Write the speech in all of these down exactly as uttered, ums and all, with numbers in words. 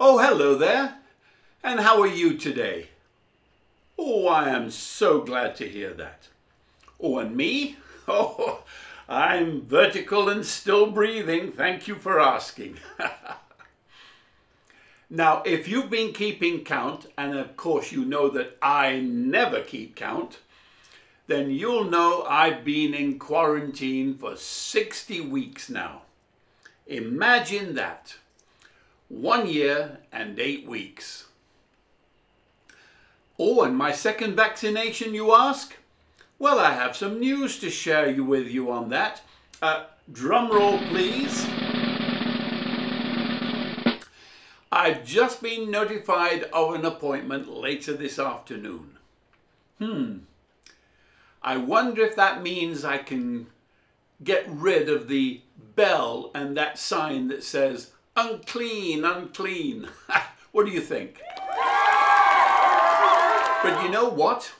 Oh, hello there, and how are you today? Oh, I am so glad to hear that. Oh, and me? Oh, I'm vertical and still breathing, thank you for asking. Now, if you've been keeping count, and of course you know that I never keep count, then you'll know I've been in quarantine for sixty weeks now. Imagine that. One year and eight weeks. Oh, and my second vaccination, you ask? Well, I have some news to share you with you on that. Uh, drum roll, please. I've just been notified of an appointment later this afternoon. Hmm. I wonder if that means I can get rid of the bell and that sign that says, unclean, unclean. What do you think? But you know what?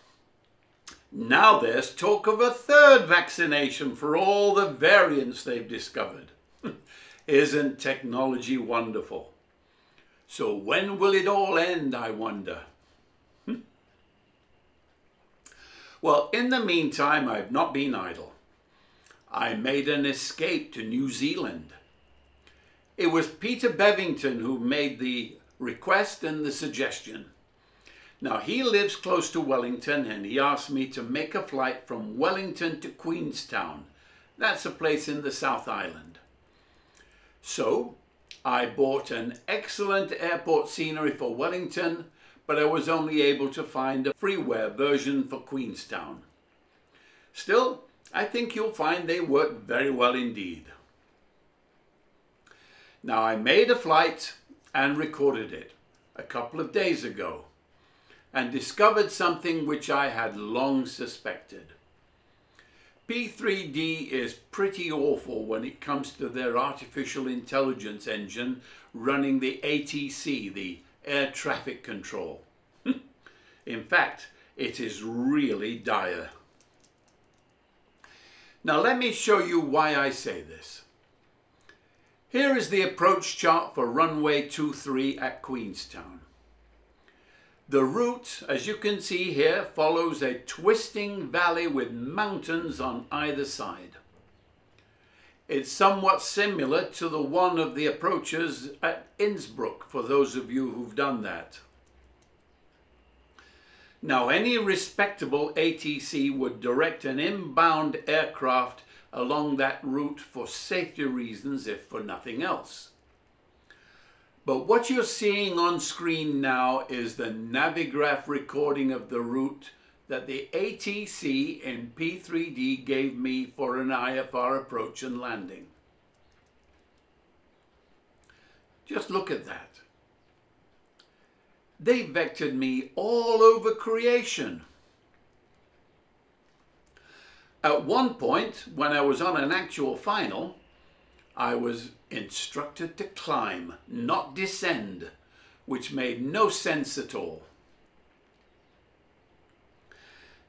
Now there's talk of a third vaccination for all the variants they've discovered. Isn't technology wonderful? So when will it all end, I wonder? Well, in the meantime, I've not been idle. I made an escape to New Zealand. It was Peter Bevington who made the request and the suggestion. Now, he lives close to Wellington, and he asked me to make a flight from Wellington to Queenstown. That's a place in the South Island. So I bought an excellent airport scenery for Wellington, but I was only able to find a freeware version for Queenstown. Still, I think you'll find they work very well indeed. Now, I made a flight and recorded it a couple of days ago and discovered something which I had long suspected. P three D is pretty awful when it comes to their artificial intelligence engine running the A T C, the air traffic control. In fact, it is really dire. Now, let me show you why I say this. Here is the approach chart for runway two three at Queenstown. The route, as you can see here, follows a twisting valley with mountains on either side. It's somewhat similar to the one of the approaches at Innsbruck, for those of you who've done that. Now, any respectable A T C would direct an inbound aircraft along that route for safety reasons, if for nothing else. But what you're seeing on screen now is the Navigraph recording of the route that the A T C in P three D gave me for an I F R approach and landing. Just look at that. They vectored me all over creation. At one point, when I was on an actual final, I was instructed to climb, not descend, which made no sense at all.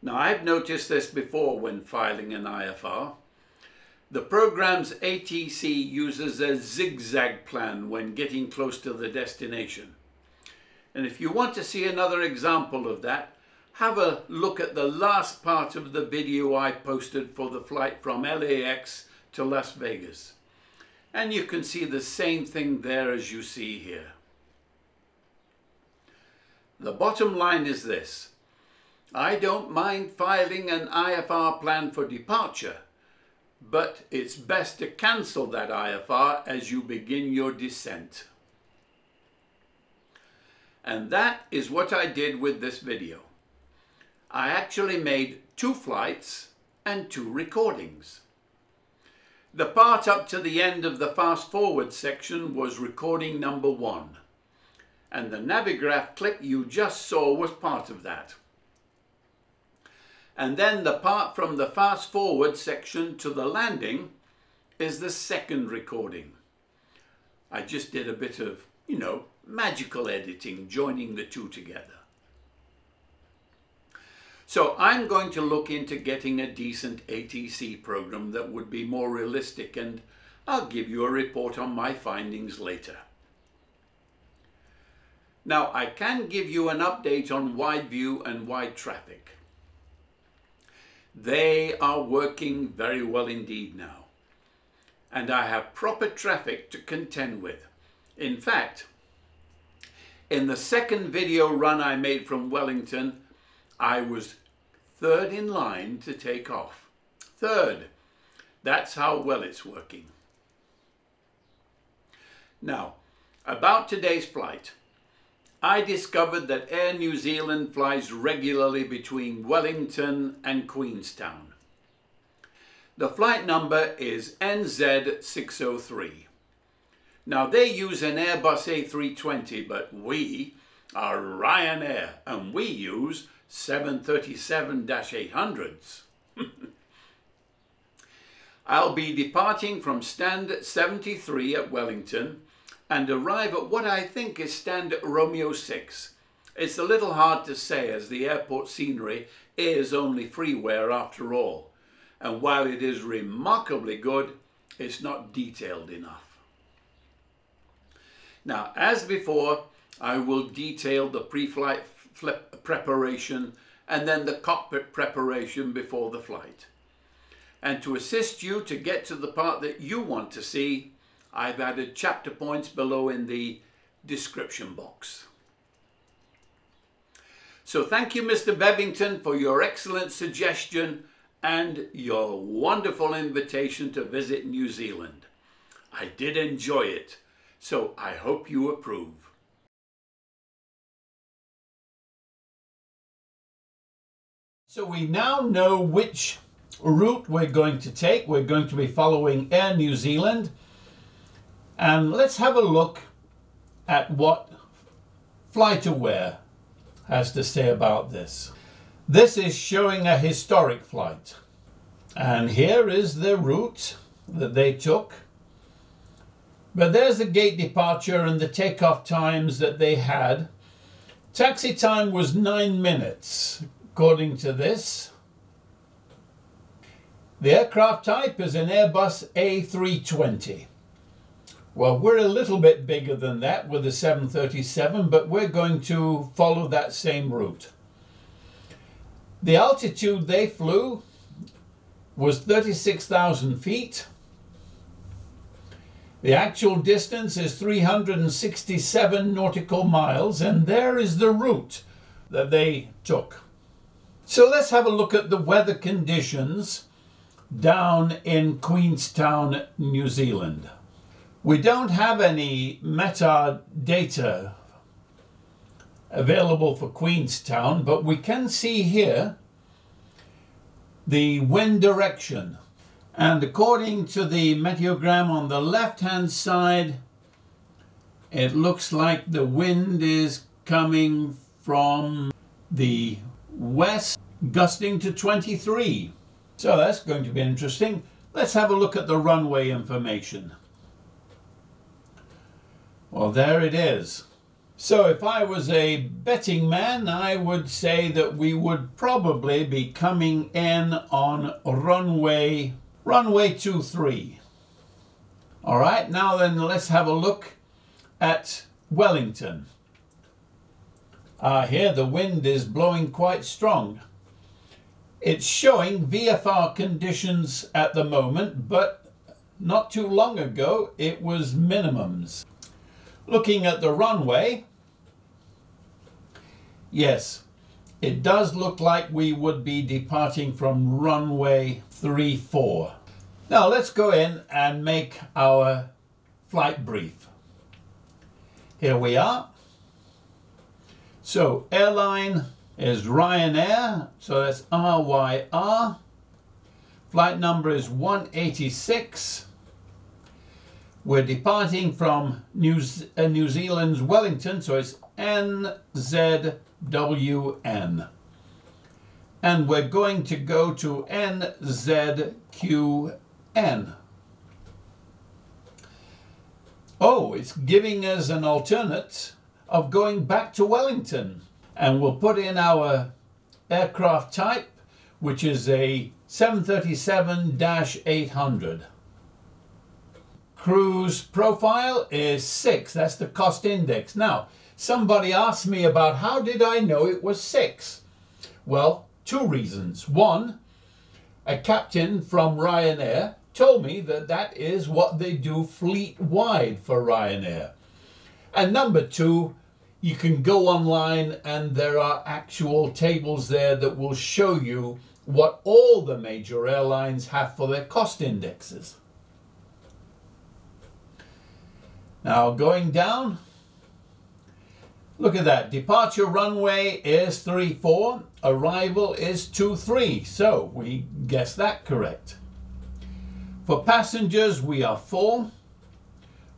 Now, I've noticed this before when filing an I F R. The program's A T C uses a zigzag plan when getting close to the destination. And if you want to see another example of that, have a look at the last part of the video I posted for the flight from L A X to Las Vegas. And you can see the same thing there as you see here. The bottom line is this. I don't mind filing an I F R plan for departure, but it's best to cancel that I F R as you begin your descent. And that is what I did with this video. I actually made two flights and two recordings. The part up to the end of the fast forward section was recording number one, and the Navigraph clip you just saw was part of that. And then the part from the fast forward section to the landing is the second recording. I just did a bit of, you know, magical editing, joining the two together. So I'm going to look into getting a decent A T C program that would be more realistic, and I'll give you a report on my findings later. Now, I can give you an update on WideView and WideTraffic. They are working very well indeed now, and I have proper traffic to contend with. In fact, in the second video run I made from Wellington, I was third in line to take off. Third. That's how well it's working. Now, about today's flight. I discovered that Air New Zealand flies regularly between Wellington and Queenstown. The flight number is N Z six oh three. Now, they use an Airbus A three twenty, but we are Ryanair, and we use seven thirty-seven eight hundreds. I'll be departing from stand seventy-three at Wellington and arrive at what I think is stand Romeo six. It's a little hard to say, as the airport scenery is only freeware after all, and while it is remarkably good, it's not detailed enough. Now, as before, I will detail the pre-flight preparation and then the cockpit preparation before the flight. And to assist you to get to the part that you want to see, I've added chapter points below in the description box. So thank you, Mister Bevington, for your excellent suggestion and your wonderful invitation to visit New Zealand. I did enjoy it, so I hope you approve. So we now know which route we're going to take. We're going to be following Air New Zealand. And let's have a look at what FlightAware has to say about this. This is showing a historic flight. And here is the route that they took. But there's the gate departure and the takeoff times that they had. Taxi time was nine minutes. According to this, the aircraft type is an Airbus A three twenty. Well, we're a little bit bigger than that with the seven thirty-seven, but we're going to follow that same route. The altitude they flew was thirty-six thousand feet. The actual distance is three hundred sixty-seven nautical miles, and there is the route that they took. So let's have a look at the weather conditions down in Queenstown, New Zealand. We don't have any METAR data available for Queenstown, but we can see here the wind direction. And according to the meteogram on the left-hand side, it looks like the wind is coming from the west, gusting to twenty-three. So that's going to be interesting. Let's have a look at the runway information. Well, there it is. So if I was a betting man, I would say that we would probably be coming in on runway runway two three. All right, now then, let's have a look at Wellington. Ah, uh, here the wind is blowing quite strong. It's showing V F R conditions at the moment, but not too long ago it was minimums. Looking at the runway, yes, it does look like we would be departing from runway three four. Now let's go in and make our flight brief. Here we are. So airline is Ryanair, so that's R Y R. Flight number is one eighty-six. We're departing from New, Z uh, New Zealand's Wellington, so it's N Z W N. And we're going to go to N Z Q N. Oh, it's giving us an alternate of going back to Wellington. And we'll put in our aircraft type, which is a seven thirty-seven dash eight hundred. Cruise profile is six. That's the cost index. Now, somebody asked me about how did I know it was six? Well, two reasons. One, a captain from Ryanair told me that that is what they do fleet-wide for Ryanair. And number two, you can go online and there are actual tables there that will show you what all the major airlines have for their cost indexes. Now going down, look at that. Departure runway is three four, arrival is two three, so we guessed that correct. For passengers we are four,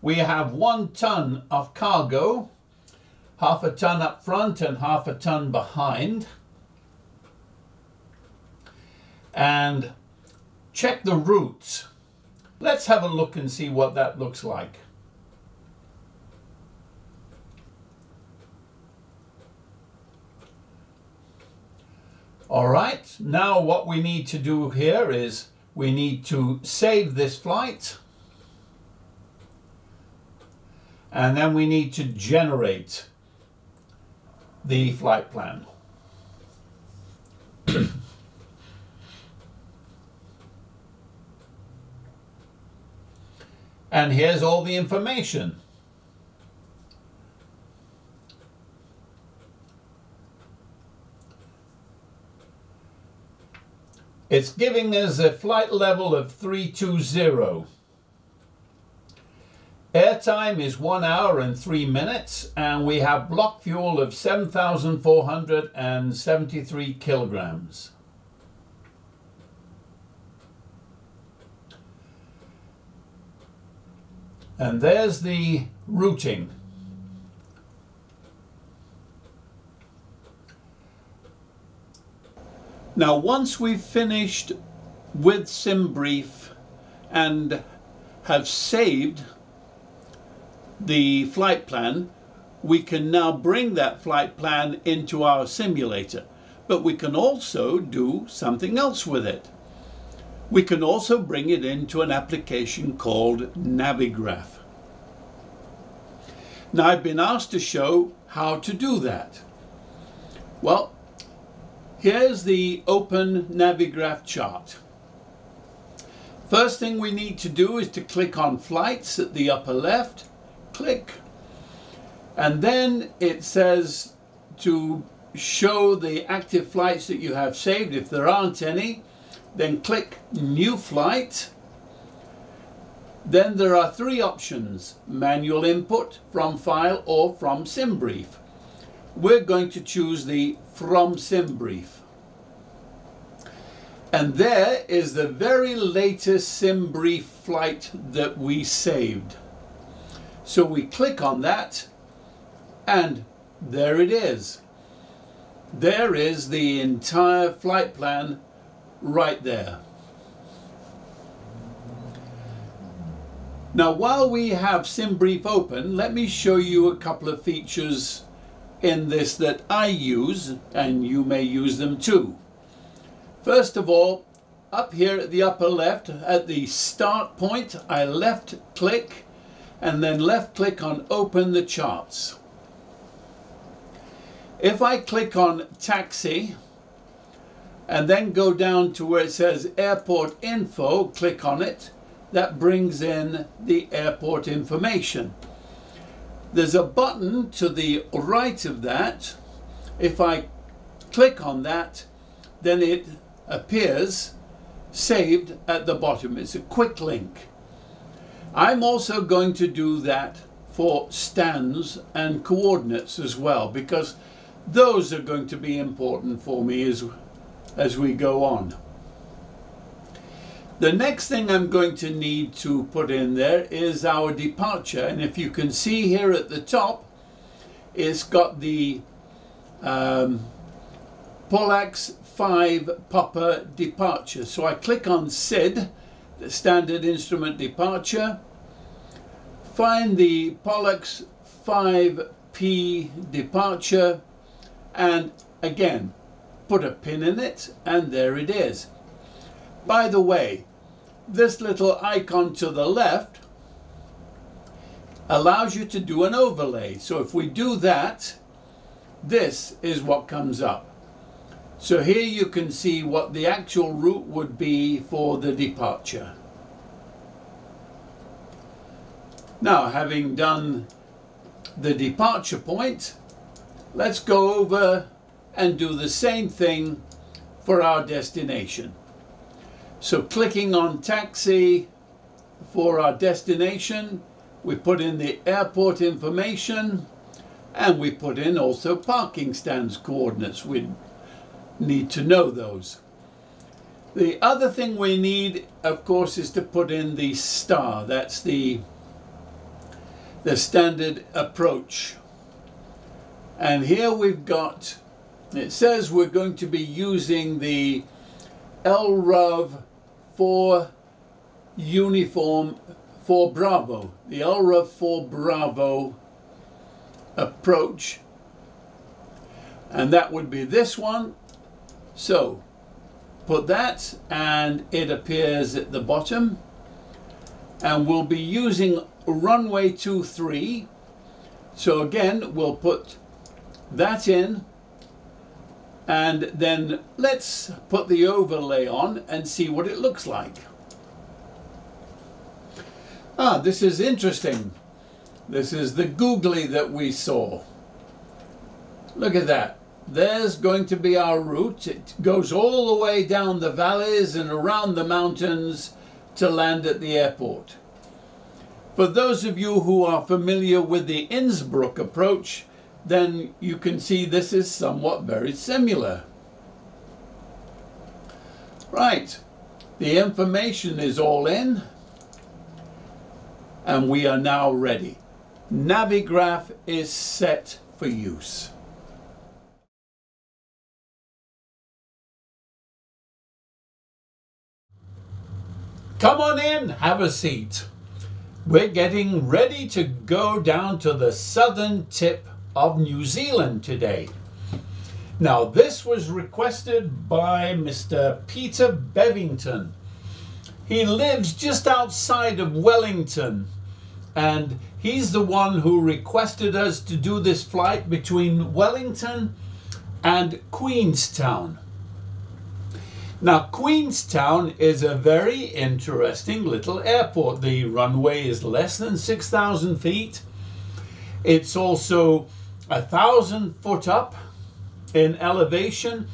we have one ton of cargo, half a ton up front and half a ton behind. And check the routes. Let's have a look and see what that looks like. All right, now what we need to do here is we need to save this flight. And then we need to generate the flight plan. And here's all the information. It's giving us a flight level of three two zero. Airtime is one hour and three minutes, and we have block fuel of seven thousand four hundred seventy-three kilograms. And there's the routing. Now, once we've finished with SimBrief and have saved the flight plan, we can now bring that flight plan into our simulator. But we can also do something else with it. We can also bring it into an application called Navigraph. Now, I've been asked to show how to do that. Well, here's the open Navigraph chart. First thing we need to do is to click on flights at the upper left, click, and then it says to show the active flights that you have saved. If there aren't any, then click new flight. Then there are three options: manual input, from file, or from SimBrief. We're going to choose the from SimBrief. And there is the very latest SimBrief flight that we saved. So we click on that, and there it is. There is the entire flight plan right there. Now, while we have SimBrief open, let me show you a couple of features in this that I use, and you may use them too. First of all, up here at the upper left, at the start point, I left click and then left click on open the charts. If I click on taxi and then go down to where it says airport info, click on it, that brings in the airport information. There's a button to the right of that. If I click on that, then it appears saved at the bottom. It's a quick link. I'm also going to do that for stands and coordinates as well, because those are going to be important for me as, as we go on. The next thing I'm going to need to put in there is our departure, and if you can see here at the top, it's got the um, Pollax five Papa departure. So I click on S I D, the standard instrument departure, find the Pollax five P departure, and again put a pin in it, and there it is. By the way, this little icon to the left allows you to do an overlay. So if we do that, this is what comes up. So here you can see what the actual route would be for the departure. Now, having done the departure point, let's go over and do the same thing for our destination. So clicking on taxi for our destination, we put in the airport information, and we put in also parking stands coordinates. We need to know those. The other thing we need, of course, is to put in the star. That's the, the standard approach. And here we've got, it says we're going to be using the Elrub for uniform for Bravo, the Elrub for Bravo approach, and that would be this one. So put that, and it appears at the bottom, and we'll be using runway two three. So again, we'll put that in, and then let's put the overlay on and see what it looks like. Ah, this is interesting. This is the googly that we saw. Look at that. There's going to be our route. It goes all the way down the valleys and around the mountains to land at the airport. For those of you who are familiar with the Innsbruck approach, then you can see this is somewhat very similar. Right, the information is all in, and we are now ready. Navigraph is set for use. Come on in, have a seat. We're getting ready to go down to the southern tip of New Zealand today. Now, this was requested by Mister Peter Bevington. He lives just outside of Wellington, and he's the one who requested us to do this flight between Wellington and Queenstown. Now, Queenstown is a very interesting little airport. The runway is less than six thousand feet. It's also a thousand foot up in elevation,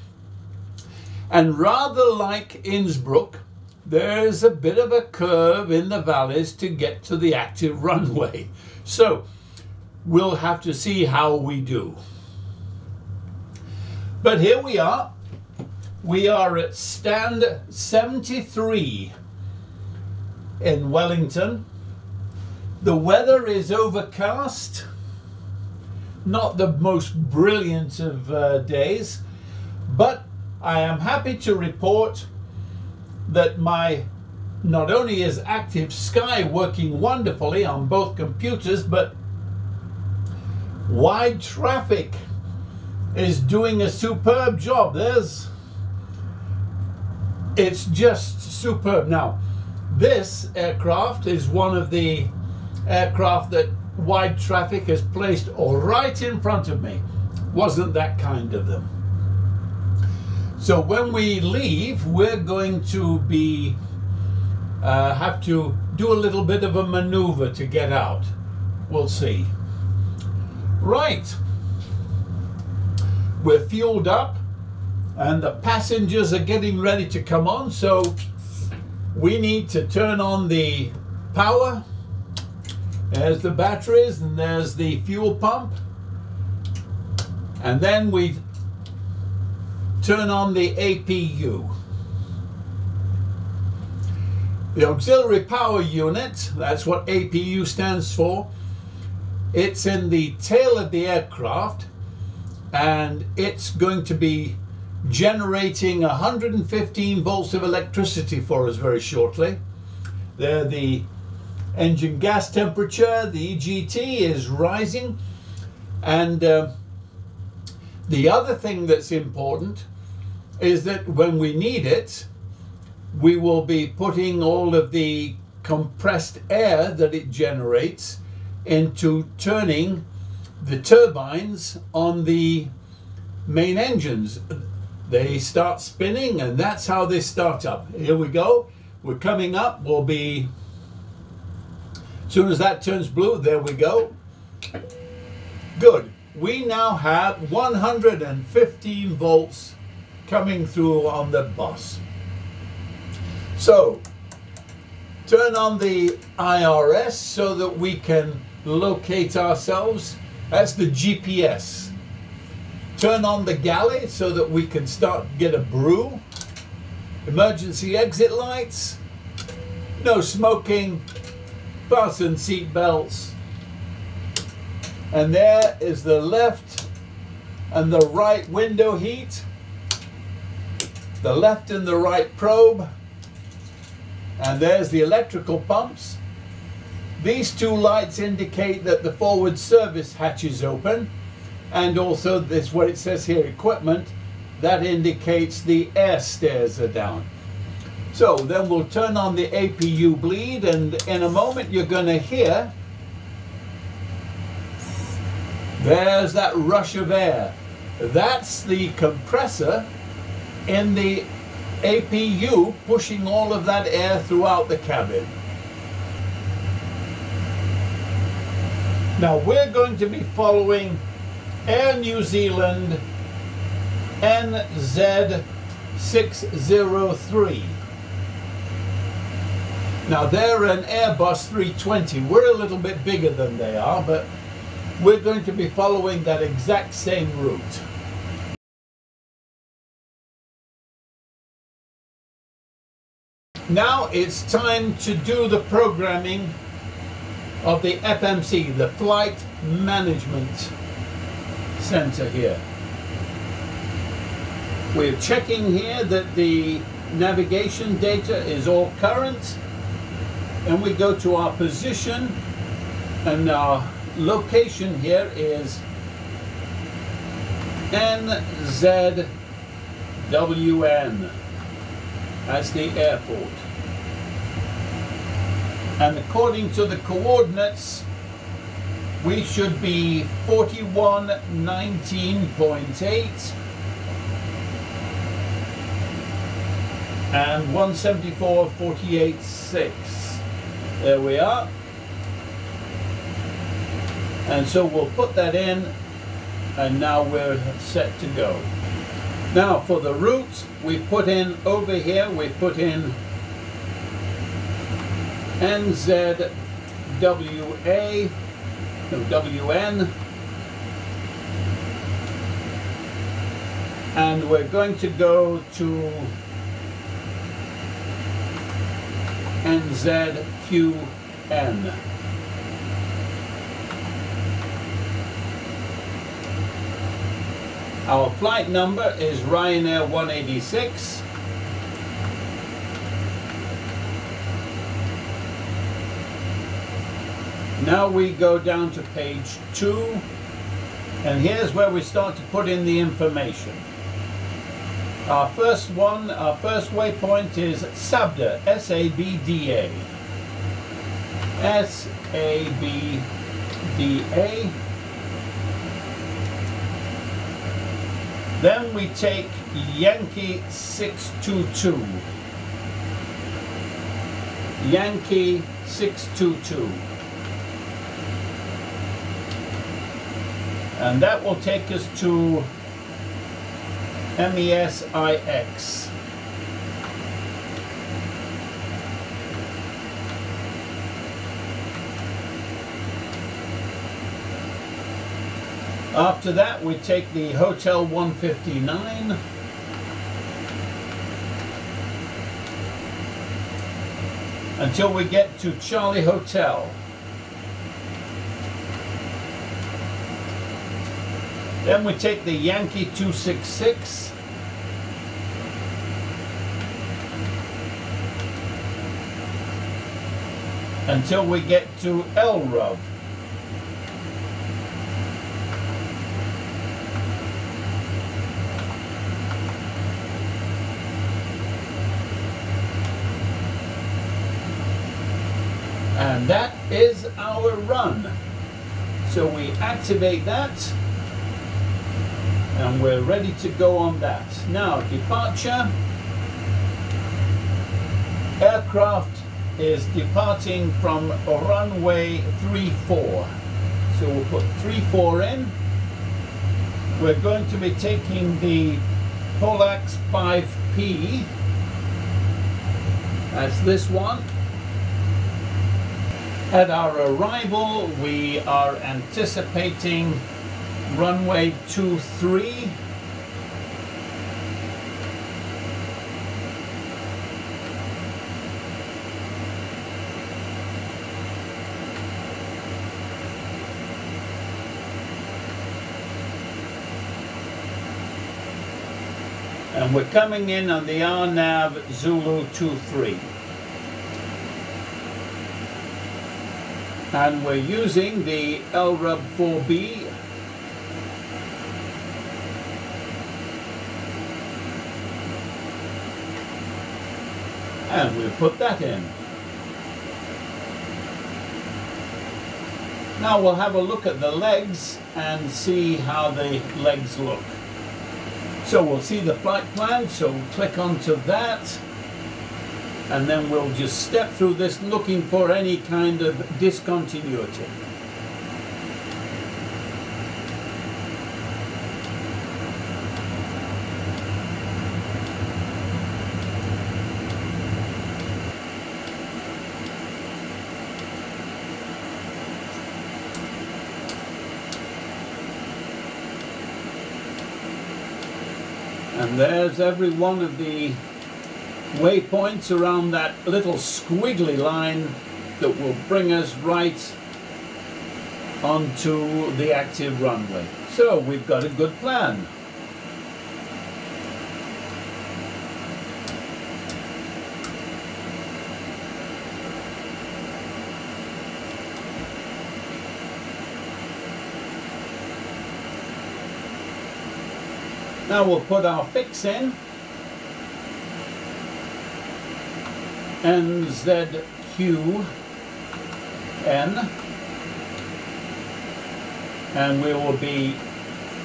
and rather like Innsbruck, there's a bit of a curve in the valleys to get to the active runway. So we'll have to see how we do. But here we are. We are at stand seventy-three in Wellington. The weather is overcast. Not the most brilliant of uh, days, but I am happy to report that my, not only is Active Sky working wonderfully on both computers, but WideTraffic is doing a superb job. There's, it's just superb. Now, this aircraft is one of the aircraft that WideTraffic has placed all right in front of me. Wasn't that kind of them. So when we leave, we're going to be uh, have to do a little bit of a maneuver to get out. We'll see. Right, we're fueled up, and the passengers are getting ready to come on, so we need to turn on the power. There's the batteries, and there's the fuel pump, and then we turn on the A P U. The auxiliary power unit, that's what A P U stands for, it's in the tail of the aircraft, and it's going to be generating one hundred fifteen volts of electricity for us very shortly. There, the engine gas temperature, the E G T, is rising. And uh, the other thing that's important is that when we need it, we will be putting all of the compressed air that it generates into turning the turbines on the main engines. They start spinning, and that's how they start up. Here we go. We're coming up. We'll be, as soon as that turns blue, there we go. Good. We now have one hundred fifteen volts coming through on the bus. So turn on the I R S so that we can locate ourselves. That's the G P S. Turn on the galley so that we can start get a brew. Emergency exit lights. No smoking. Fasten seat belts. And there is the left and the right window heat, the left and the right probe, and there's the electrical pumps. These two lights indicate that the forward service hatch is open, and also this, what it says here, equipment, that indicates the air stairs are down. So then we'll turn on the A P U bleed, and in a moment you're going to hear there's that rush of air. That's the compressor in the A P U pushing all of that air throughout the cabin. Now we're going to be following Air New Zealand N Z six oh three. Now they're an Airbus three twenty. We're a little bit bigger than they are, but we're going to be following that exact same route. Now it's time to do the programming of the F M C, the Flight Management Center here. We're checking here that the navigation data is all current, and we go to our position, and our location here is N Z W N, that's the airport. And according to the coordinates, we should be forty-one nineteen point eight and one seventy-four forty-eight six. There we are. And so we'll put that in, and now we're set to go. Now for the routes, we put in over here, we put in N Z W A, no, W N. And we're going to go to N Z Q N. Our flight number is Ryanair one eighty-six. Now we go down to page two, and here's where we start to put in the information. Our first one, our first waypoint is SABDA, S A B D A. S A B D A. Then we take Yankee six two two. Yankee six two two. And that will take us to MESIX. After that, we take the Hotel one fifty-nine. until we get to Charlie Hotel. Then we take the Yankee two six six. Until we get to Elrub. And that is our run. So we activate that. And we're ready to go on that. Now, departure. Aircraft is departing from runway three four. So we'll put three four in. We're going to be taking the Pollax five P. That's this one. At our arrival, we are anticipating runway two three. And we're coming in on the R N A V Zulu two three. And we're using the Elrub four B. And we'll put that in. Now we'll have a look at the legs and see how the legs look. So we'll see the flight plan, so we'll click onto that. And then we'll just step through this looking for any kind of discontinuity. And there's every one of the waypoints around that little squiggly line that will bring us right onto the active runway. So we've got a good plan. Now we'll put our fix in. N Z Q N, and we will be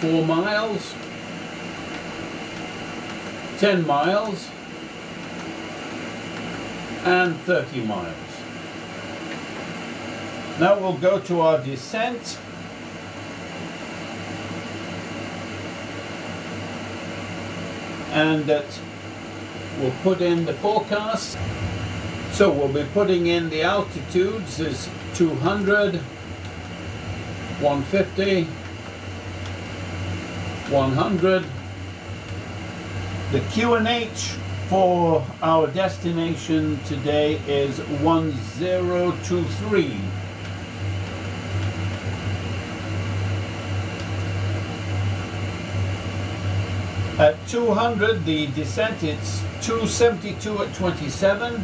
four miles, ten miles, and thirty miles. Now we'll go to our descent. And that we'll put in the forecast. So we'll be putting in the altitudes is two hundred, one fifty, one hundred. The Q N H for our destination today is one zero two three. At two hundred, the descent, it's two seventy-two at twenty-seven.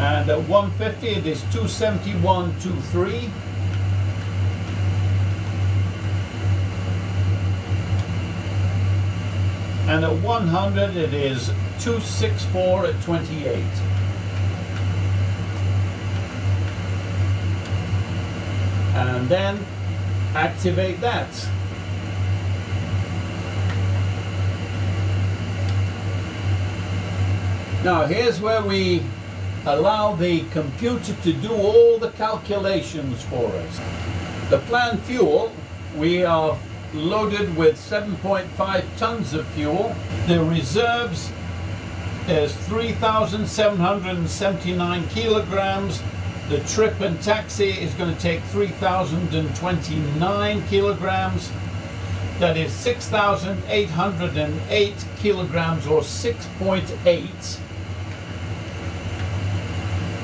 And at one fifty, it is two seventy-one twenty-three. And at one hundred, it is two sixty-four at twenty-eight. And then activate that. Now here's where we allow the computer to do all the calculations for us. The planned fuel, we are loaded with seven point five tons of fuel. The reserves is three thousand seven hundred seventy-nine kilograms. The trip and taxi is going to take three thousand twenty-nine kilograms. that is six thousand eight hundred eight kilograms or six point eight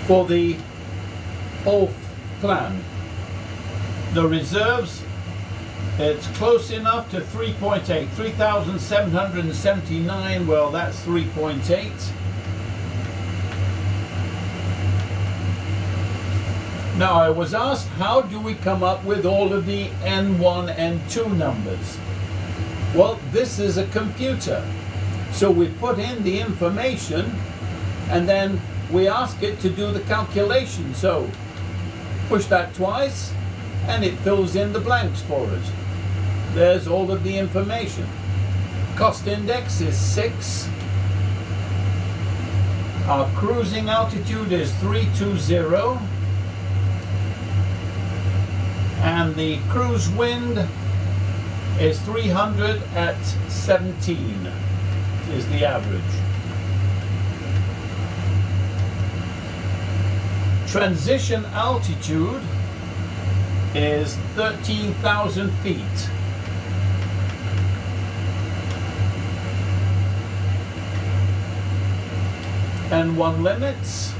for the off plan. The reserves, it's close enough to three point eight, three thousand seven hundred seventy-nine, well that's three point eight. Now I was asked, how do we come up with all of the N one and N two numbers? Well, this is a computer. So we put in the information and then we ask it to do the calculation. So push that twice and it fills in the blanks for us. There's all of the information. Cost index is six. Our cruising altitude is three two zero. And the cruise wind is three hundred at seventeen is the average. Transition altitude is thirteen thousand feet. N one limits,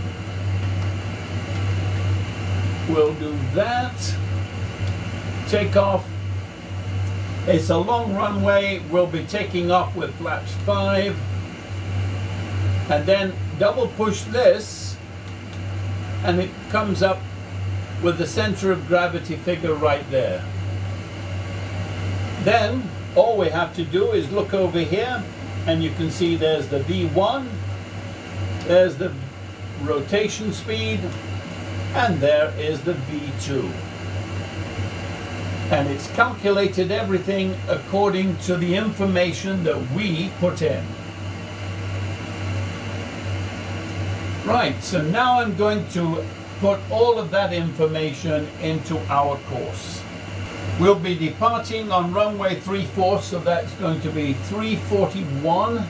we'll do that. Takeoff, it's a long runway, we'll be taking off with flaps five, and then double push this and it comes up with the center of gravity figure right there. Then all we have to do is look over here and you can see there's the V one, there's the rotation speed, and there is the V two. And it's calculated everything according to the information that we put in. Right, so now I'm going to put all of that information into our course. We'll be departing on runway three four, so that's going to be three forty-one.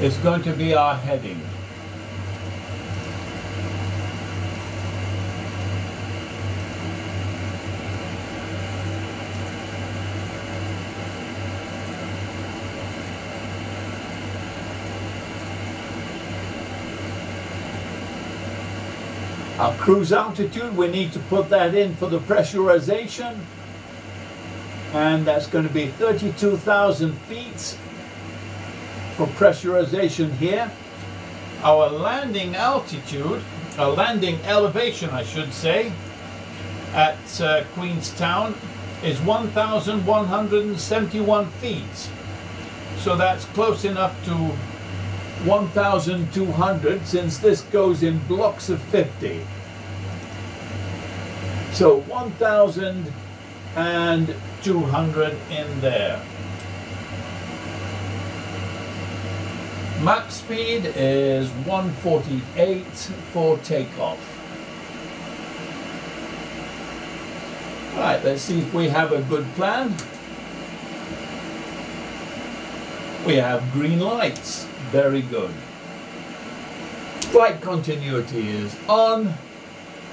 It's going to be our heading. Our cruise altitude, we need to put that in for the pressurization, and that's going to be thirty-two thousand feet for pressurization here. Our landing altitude, our landing elevation I should say, at uh, Queenstown is one thousand one hundred seventy-one feet, so that's close enough to one thousand two hundred, since this goes in blocks of fifty. So one thousand two hundred in there. Max speed is one forty-eight for takeoff. Right, let's see if we have a good plan. We have green lights. Very good. Flight continuity is on.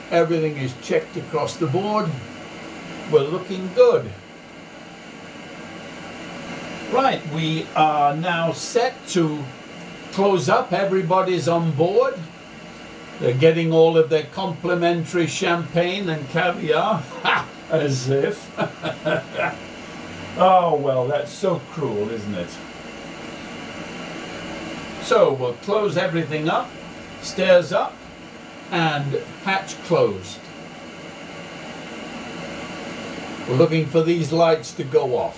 Everything is checked across the board. We're looking good. Right, we are now set to close up. Everybody's on board. They're getting all of their complimentary champagne and caviar. Ha! As if. Oh, well, that's so cruel, isn't it? So we'll close everything up, stairs up, and hatch closed. We're looking for these lights to go off.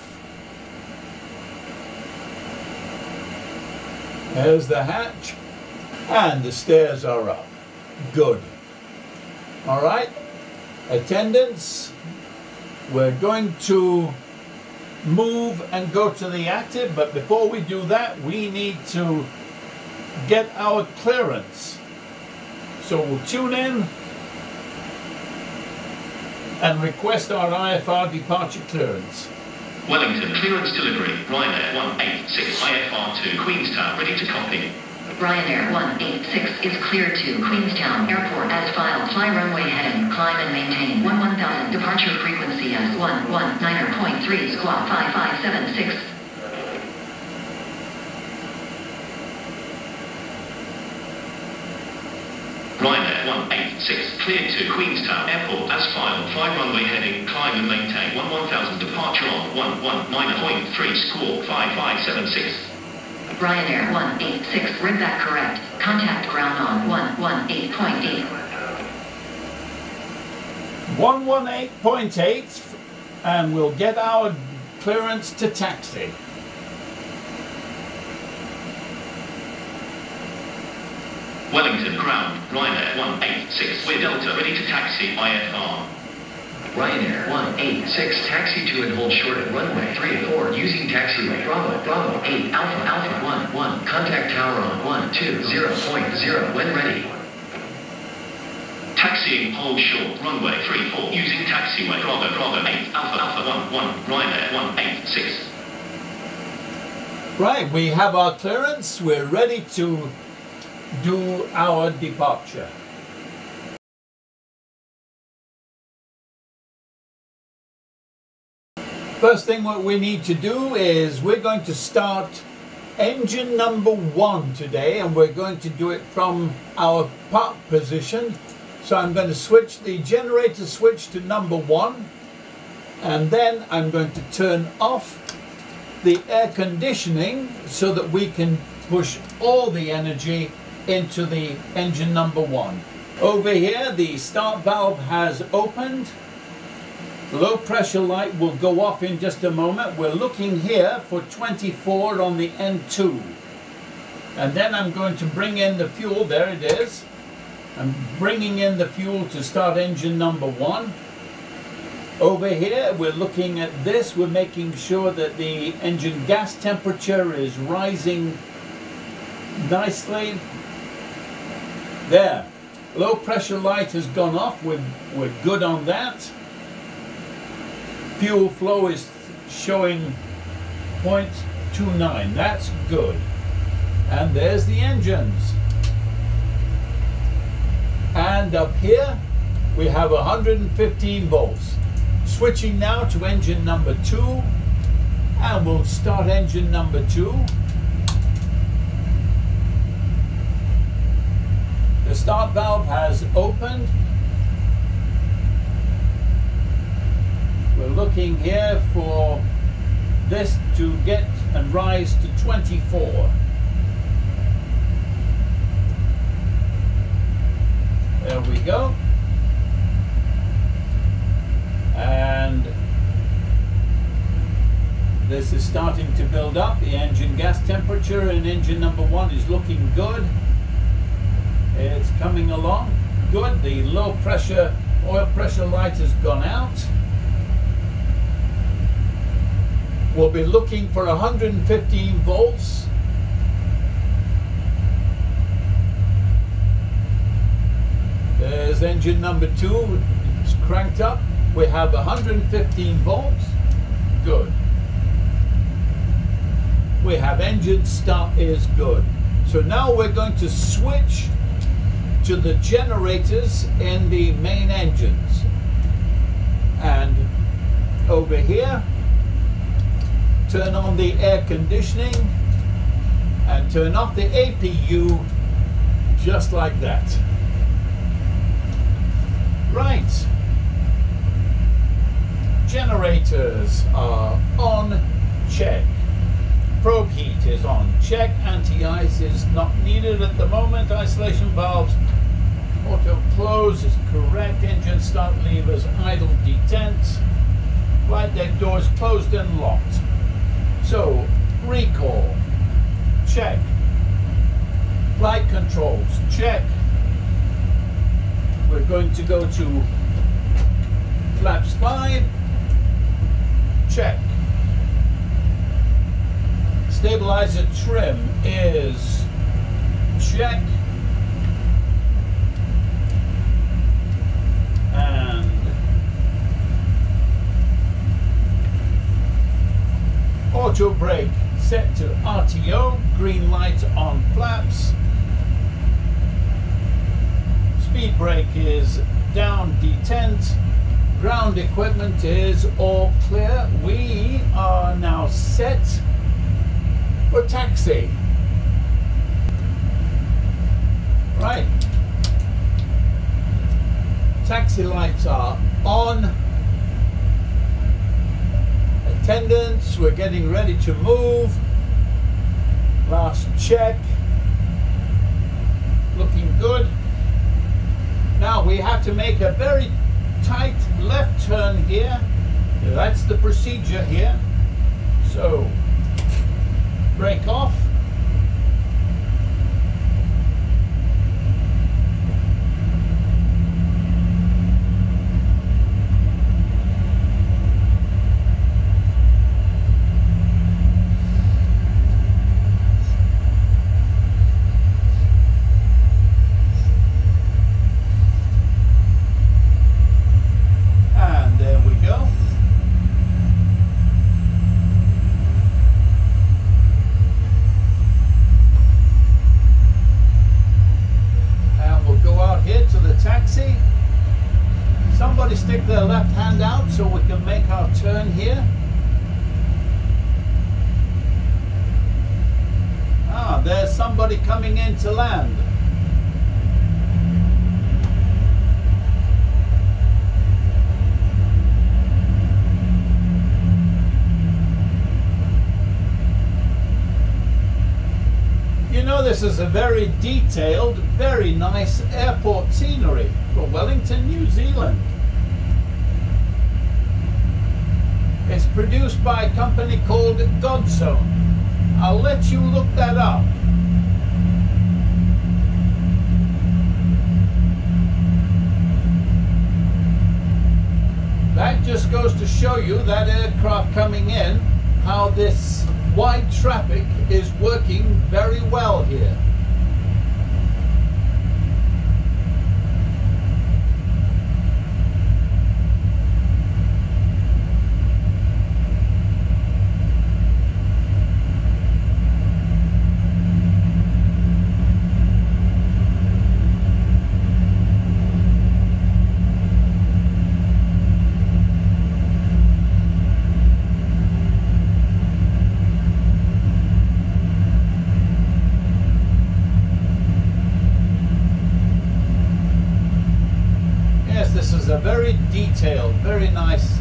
There's the hatch, and the stairs are up. Good. All right, attendants, we're going to move and go to the active, but before we do that, we need to get our clearance. So we'll tune in and request our I F R departure clearance. Wellington clearance delivery, Ryanair one eight six I F R to Queenstown, ready to copy. Ryanair one eight six is cleared to Queenstown Airport as filed. Fly runway heading, climb and maintain one one thousand. Departure frequency as one one nine point three squawk five five seven six. Ryanair one eight six cleared to Queenstown Airport as filed. Fly runway heading, climb and maintain one one thousand. Departure on one one nine point three squawk five five seven six. Ryanair one eight six, read that correct. Contact ground on one one eight point eight. one one eight point eight, and we'll get our clearance to taxi. Wellington ground, Ryanair one eight six, we're Delta, ready to taxi, I F R. Ryanair one eight six, taxi to and hold short at runway three four using taxiway Bravo, Bravo, eight, Alpha, Alpha, one one, contact tower on one two zero point zero when ready. Taxiing hold short, runway three four using taxiway Bravo, Bravo, eight, Alpha, Alpha, one one, Ryanair one eight six. Right, we have our clearance, we're ready to do our departure. First thing what we need to do is we're going to start engine number one today, and we're going to do it from our park position. So I'm going to switch the generator switch to number one, and then I'm going to turn off the air conditioning so that we can push all the energy into the engine number one. Over here the start valve has opened. The low pressure light will go off in just a moment. We're looking here for twenty-four on the N two. And then I'm going to bring in the fuel, there it is. I'm bringing in the fuel to start engine number one. Over here we're looking at this. We're making sure that the engine gas temperature is rising nicely. There, low pressure light has gone off, we're, we're good on that. Fuel flow is showing zero point two nine, that's good. And there's the engines. And up here we have one hundred fifteen volts. Switching now to engine number two, and we'll start engine number two. The start valve has opened. We're looking here for this to get and rise to twenty-four. There we go. And this is starting to build up. The engine gas temperature in engine number one is looking good. It's coming along good. The low pressure oil pressure light has gone out. We'll be looking for one hundred fifteen volts. There's engine number two. It's cranked up. We have one hundred fifteen volts. Good. We have engine start is good. So now we're going to switch to the generators in the main engines, and over here turn on the air conditioning and turn off the A P U just like that. Right, generators are on, check. Probe heat is on, check. Anti-ice is not needed at the moment. Isolation valves auto close is correct. Engine start levers idle detent. Flight deck doors closed and locked. So recall, check. Flight controls, check. We're going to go to flaps five, check. Stabilizer trim is check. And auto brake set to R T O, green light on flaps. Speed brake is down, detent. Ground equipment is all clear. We are now set for taxi. Right. Taxi lights are on. Attendants, we're getting ready to move. Last check. Looking good. Now we have to make a very tight left turn here. That's the procedure here. So, brake off. Coming in to land. You know, this is a very detailed, very nice airport scenery for Wellington, New Zealand. It's produced by a company called Godzone. I'll let you look that up. That just goes to show you that aircraft coming in, how this wide traffic is working very well here. Detailed, very nice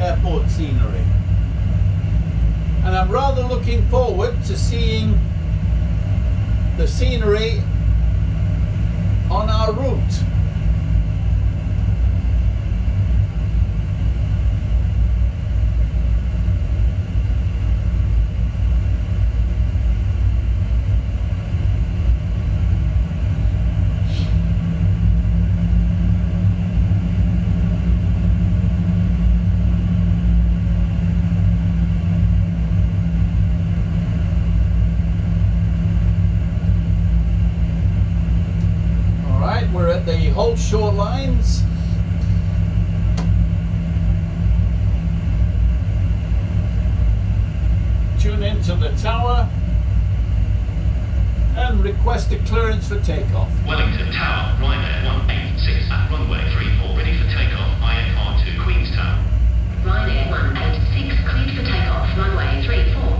airport scenery, and I'm rather looking forward to seeing the scenery on our route. Shorelines. Tune into the tower and request a clearance for takeoff. Wellington Tower, Ryanair one eight six at runway three four, ready for takeoff. I F R to Queenstown. Ryanair one eight six cleared for takeoff, runway three four.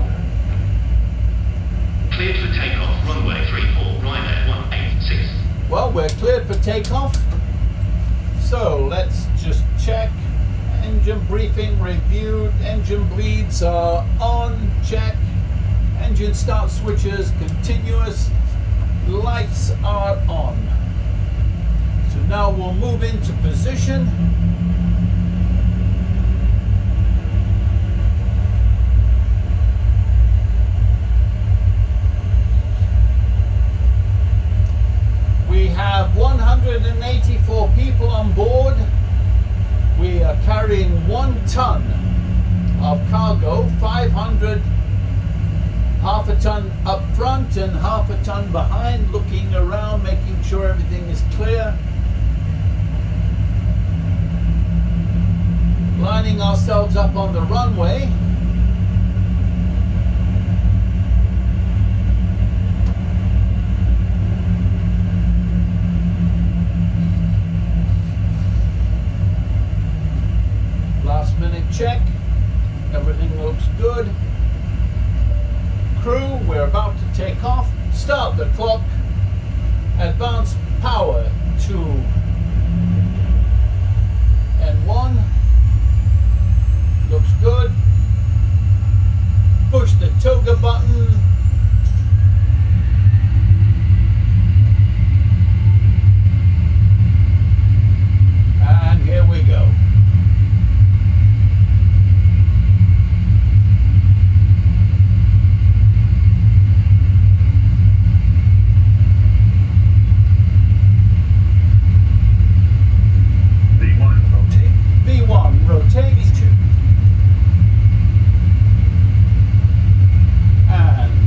Cleared for takeoff, runway three four, Ryanair one eight six. Well, we're cleared for takeoff, so let's just check. Engine briefing reviewed, engine bleeds are on, check. Engine start switches continuous, lights are on. So now we'll move into position. Have one hundred eighty-four people on board. We are carrying one ton of cargo, five hundred, half a ton up front and half a ton behind, looking around, making sure everything is clear. Lining ourselves up on the runway. about to take off, start the clock, advance power to N one, looks good, push the toga button, and here we go. Rotate, and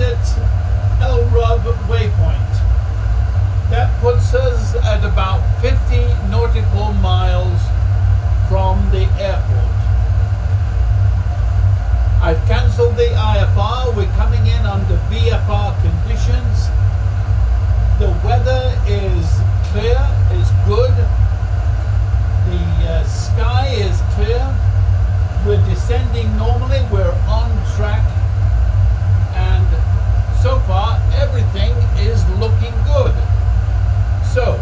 selected Elrub waypoint. That puts us at about fifty nautical miles from the airport. I've cancelled the I F R, we're coming in under V F R conditions. The weather is clear, it's good. The uh, sky is clear. We're descending normally, we're on track. And so far, everything is looking good. So,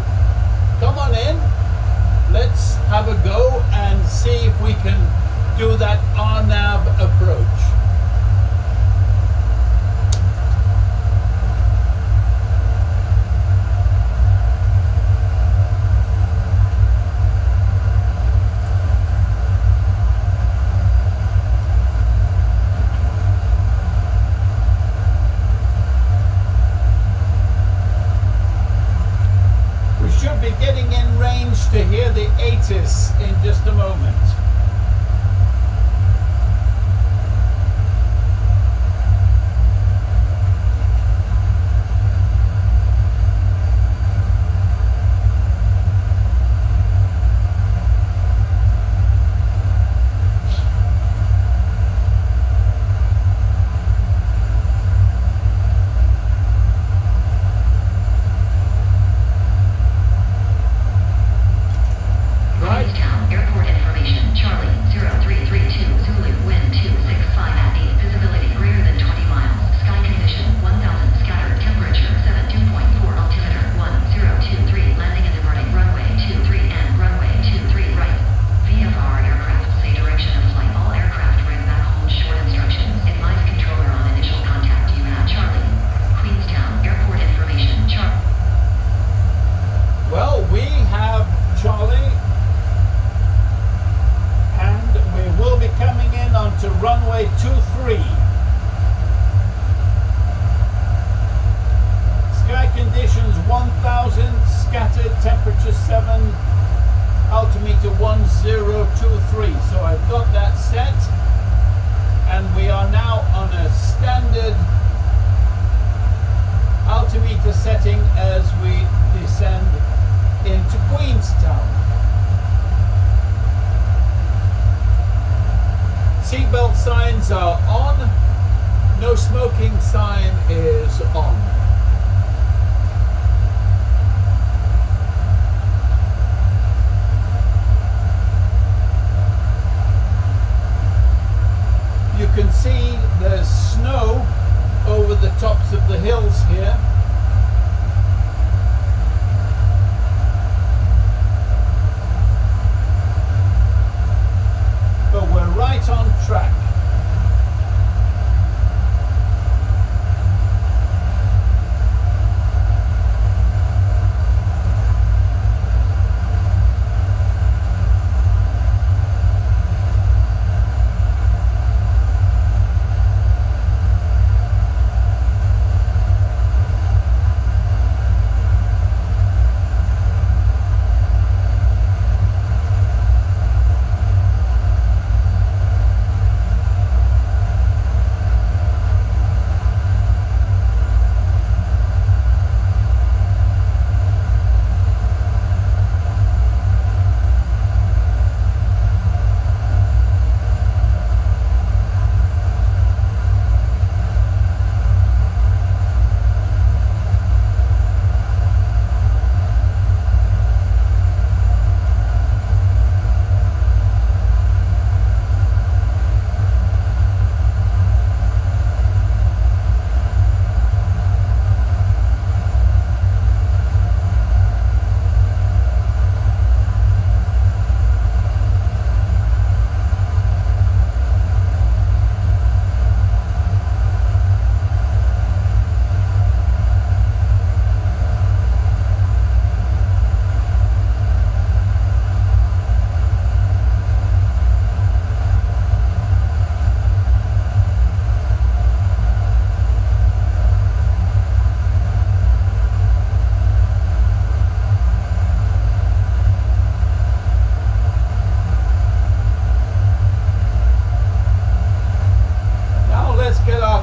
come on in. Let's have a go and see if we can do that R NAV approach. We should be getting in range to hear the ATIS in just a moment.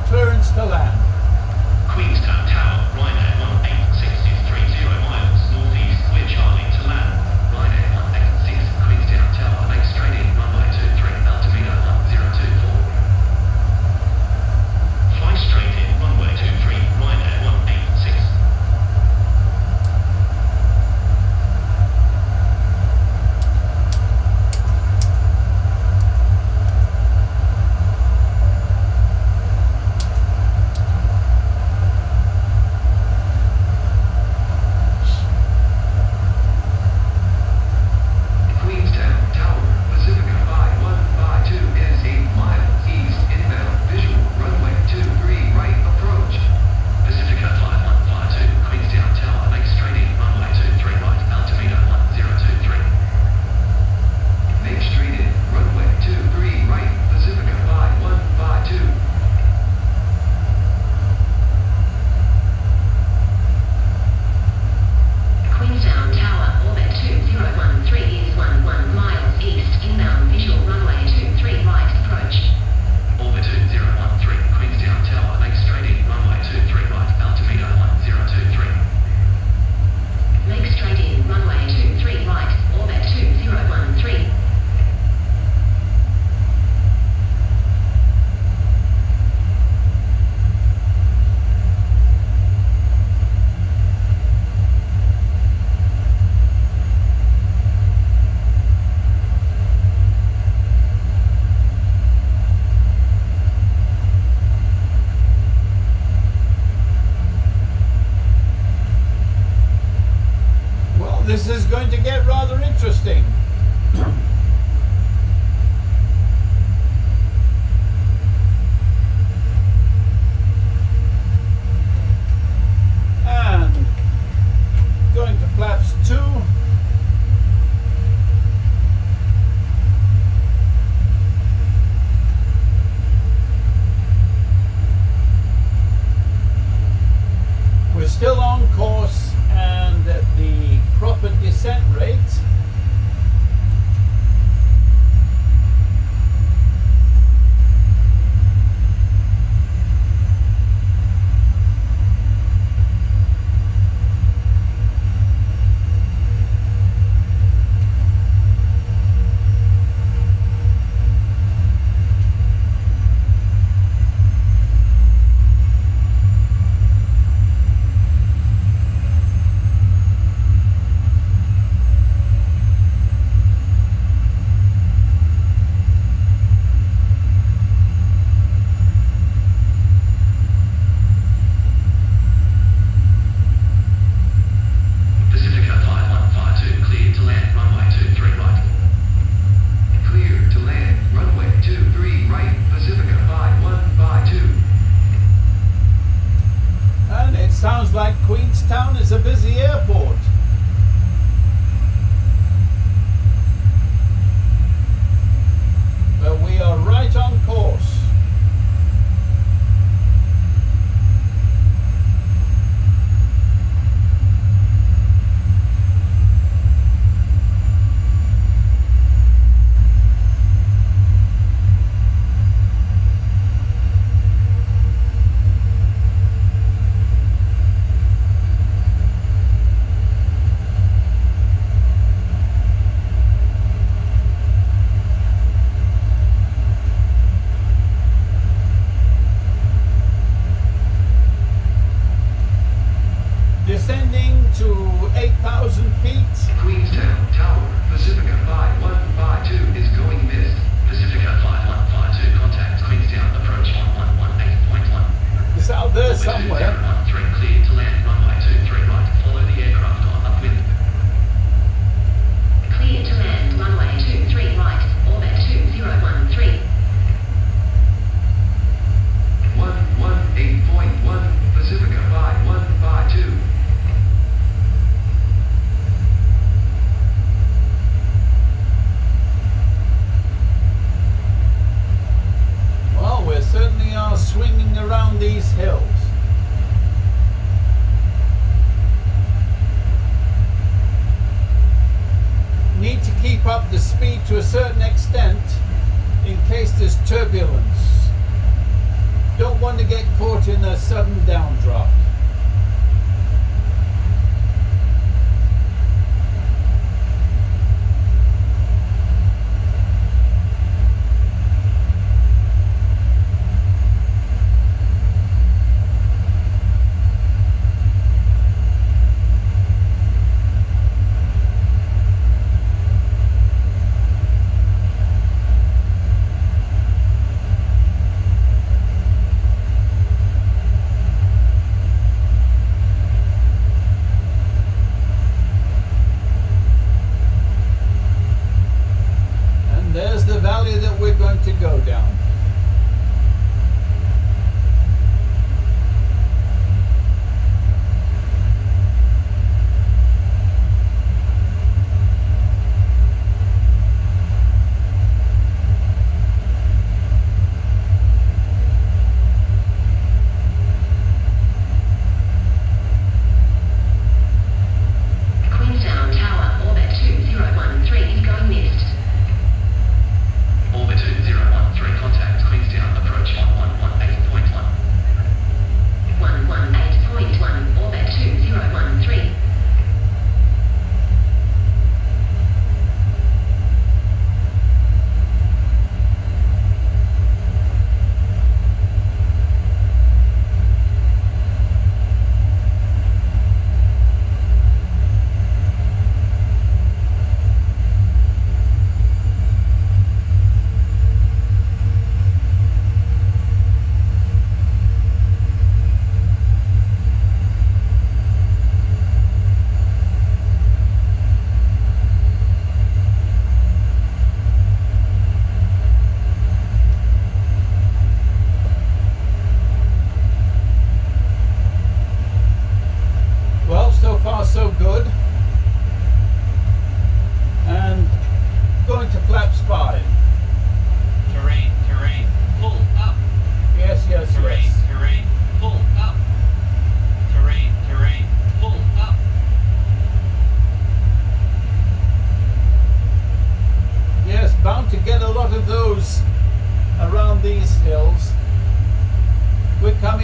Clearance to land. still on course, and the proper descent rate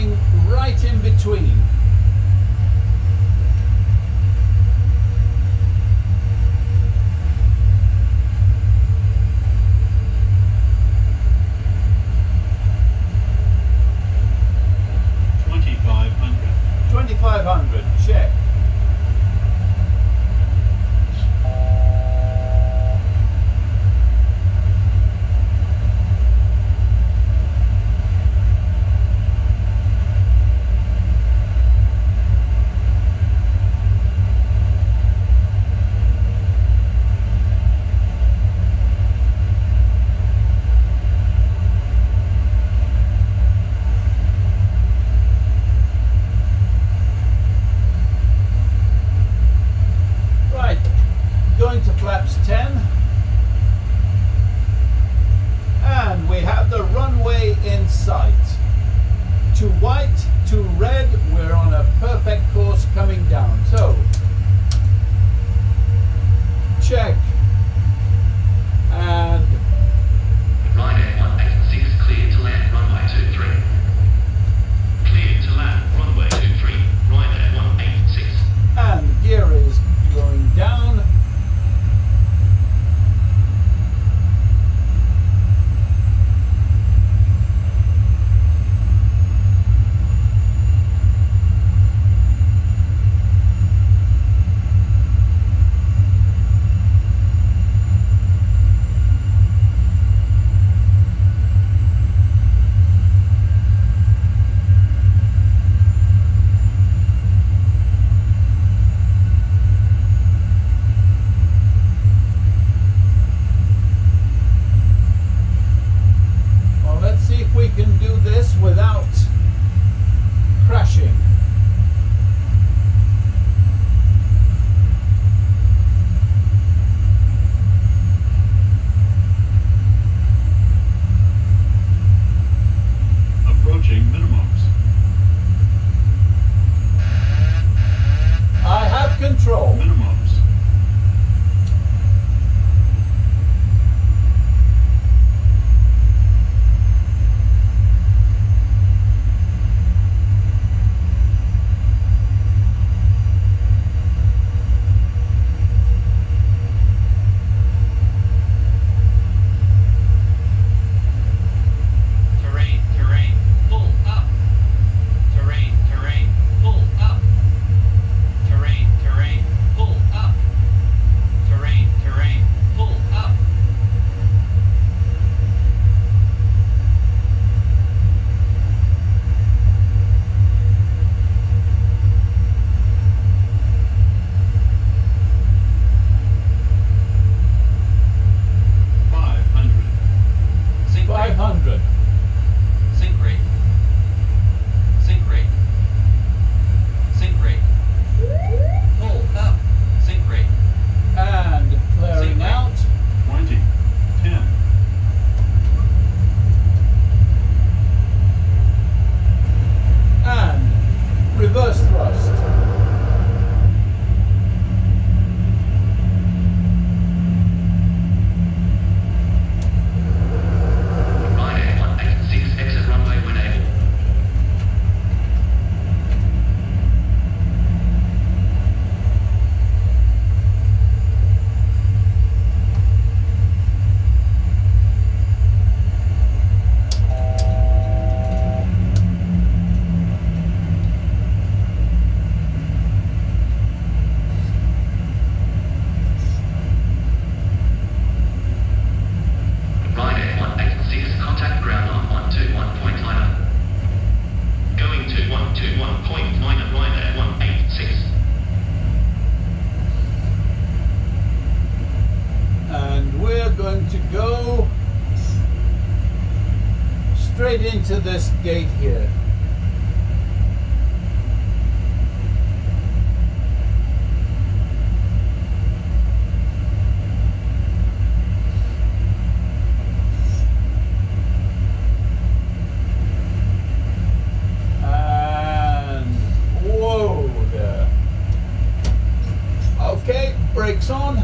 coming right in between. twenty-five hundred, check. To this gate here. And whoa there. Okay, brakes on.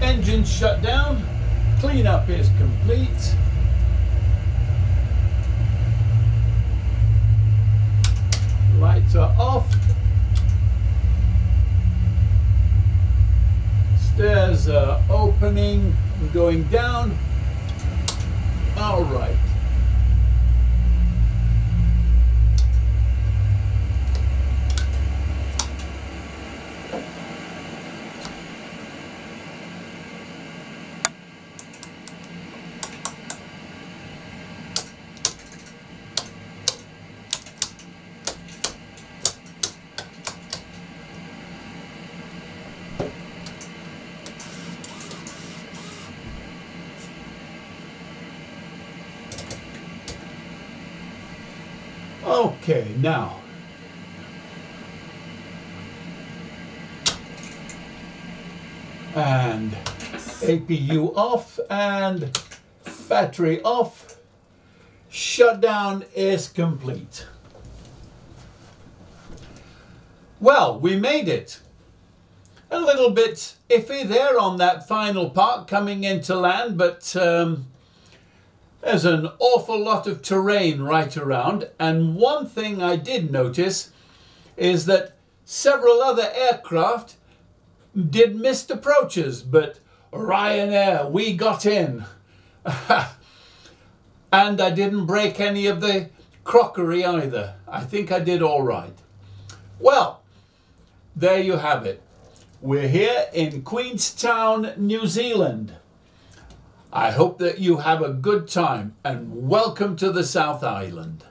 Engine shut down. cleanup is complete. Lights are off. Stairs are opening and going down. All right. Okay, now and A P U off and battery off. Shutdown is complete. Well, we made it. A little bit iffy there on that final part coming into land, but um, there's an awful lot of terrain right around, and one thing I did notice is that several other aircraft did missed approaches, but Ryanair, we got in. And I didn't break any of the crockery either. I think I did all right. Well, there you have it. We're here in Queenstown, New Zealand. I hope that you have a good time and welcome to the South Island.